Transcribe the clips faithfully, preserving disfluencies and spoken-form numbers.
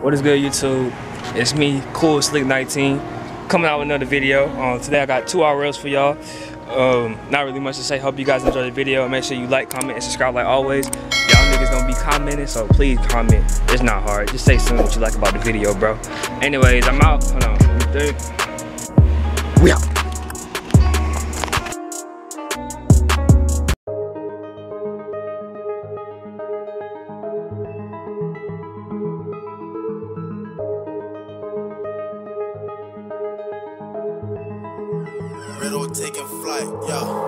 What is good, YouTube? It's me, Cool Slick nineteen, coming out with another video. Um, today I got two R Ls for y'all. Um, not really much to say. Hope you guys enjoy the video. Make sure you like, comment, and subscribe like always. Y'all niggas don't be commenting, so please comment. It's not hard. Just say something what you like about the video, bro. Anyways, I'm out. Hold on. We out. Taking flight, yo.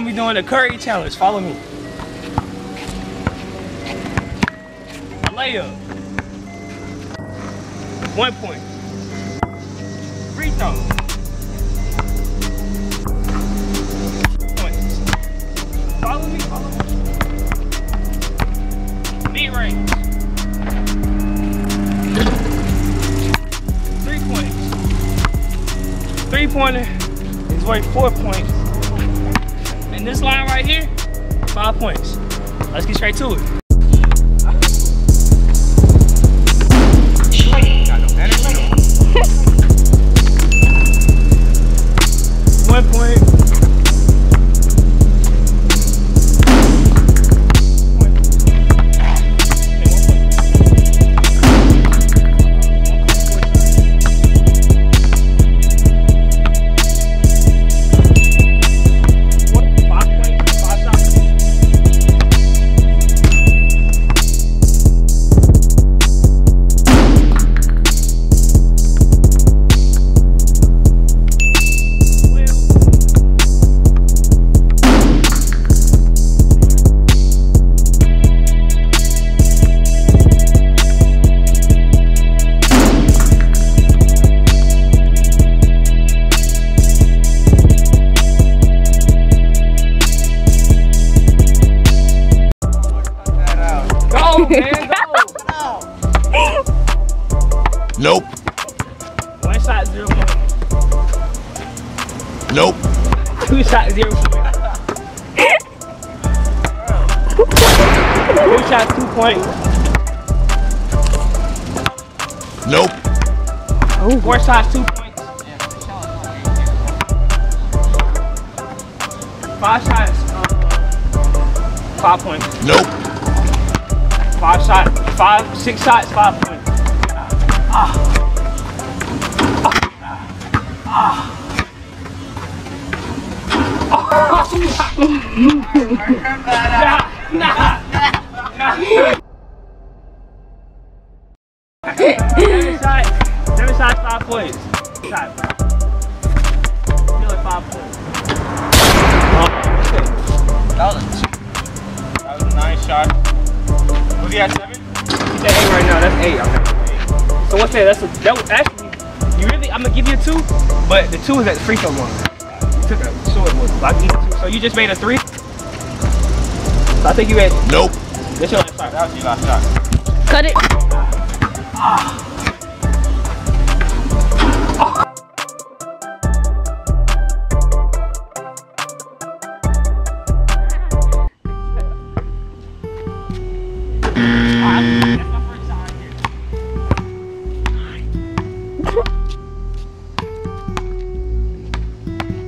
Be doing the Curry challenge. Follow me. A layup. One point. Free throw. Points. Follow me. Follow me. Mid range. Three points. Three pointer is worth four points. And this line right here, five points. Let's get straight to it. Nope. One shot, zero point. Nope. Two shots, zero point. Two shots, two points. Nope. Ooh. Four shots, two points. Five shots, uh, five points. Nope. Five shots, five, six shots, five points. Ah. Ah. Ah. Ah. Nah. Nah. Nah. Seven shots. Seven shots, five points. Shot. Feel like five points. Oh. That was a That was a nine shot. Was he at seven? He's at eight right now. That's eight. Okay. So what's that? That's a, that was actually, you really, I'm gonna give you a two, but the two is at the free throw one. You took a short one, so I can get a two. So you just made a three? So I think you had. Nope. That's your last shot. That was your last shot. Cut it. Ah.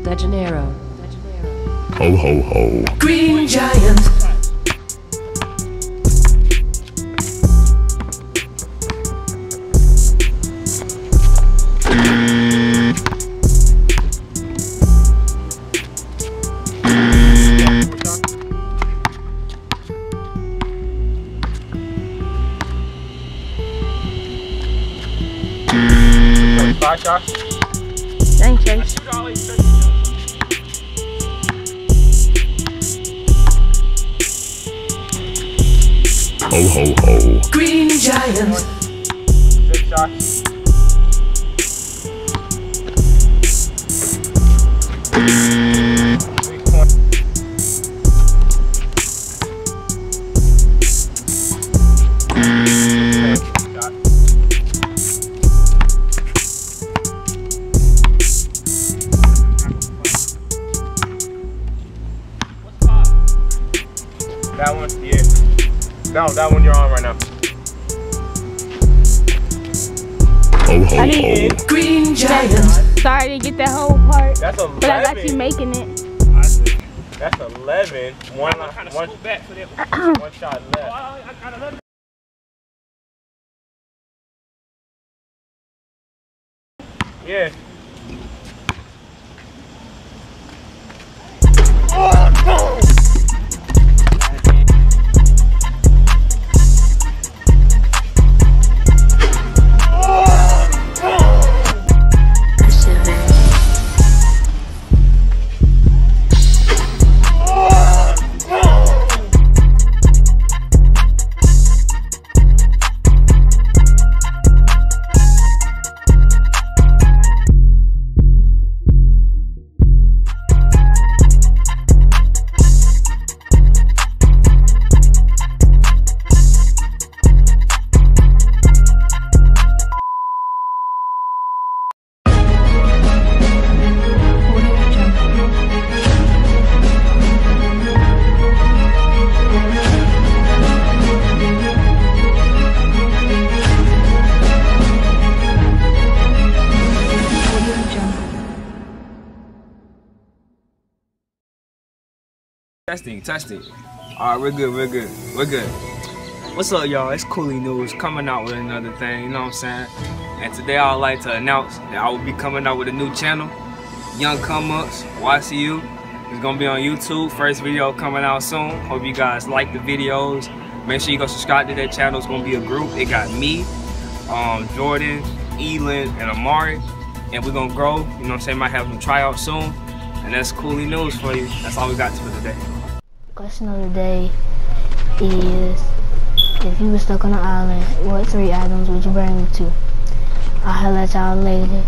Legendero. Ho ho ho. Green Giant. Bye, Josh. Thank you. Ho ho ho. Green Giant. Six shots. That, that one you're on right now. Ho, ho, I didn't ho. Green Giant. Sorry I didn't get that whole part. That's eleven. But I got you making it. That's eleven. One, I kind of one, back for that one shot left. Oh, I, I kind of love it. Yeah. Oh, no. Testing, testing. All right, we're good, we're good, we're good. What's up, y'all? It's Cooley News coming out with another thing, you know what I'm saying? And today I would like to announce that I will be coming out with a new channel, Young Come Ups, Y C U. It's gonna be on YouTube, first video coming out soon. Hope you guys like the videos. Make sure you go subscribe to that channel. It's gonna be a group. It got me, um, Jordan, Elin, and Amari. And we're gonna grow, you know what I'm saying? Might have them tryouts soon. And that's Cooley News for you. That's all we got for today. Question of the day is, if you were stuck on an island, what three items would you bring them to? I'll holler at y'all later.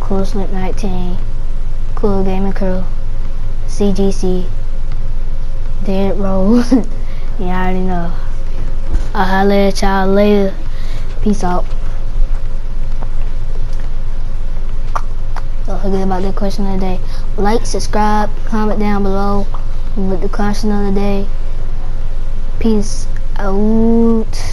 Cool Slick nineteen, Cool Gaming Crew, C G C, Dead Rolls. Yeah, I already know. I'll holler at y'all later. Peace out. Don't forget about the question of the day. Like, subscribe, comment down below with the question of the day. Peace out.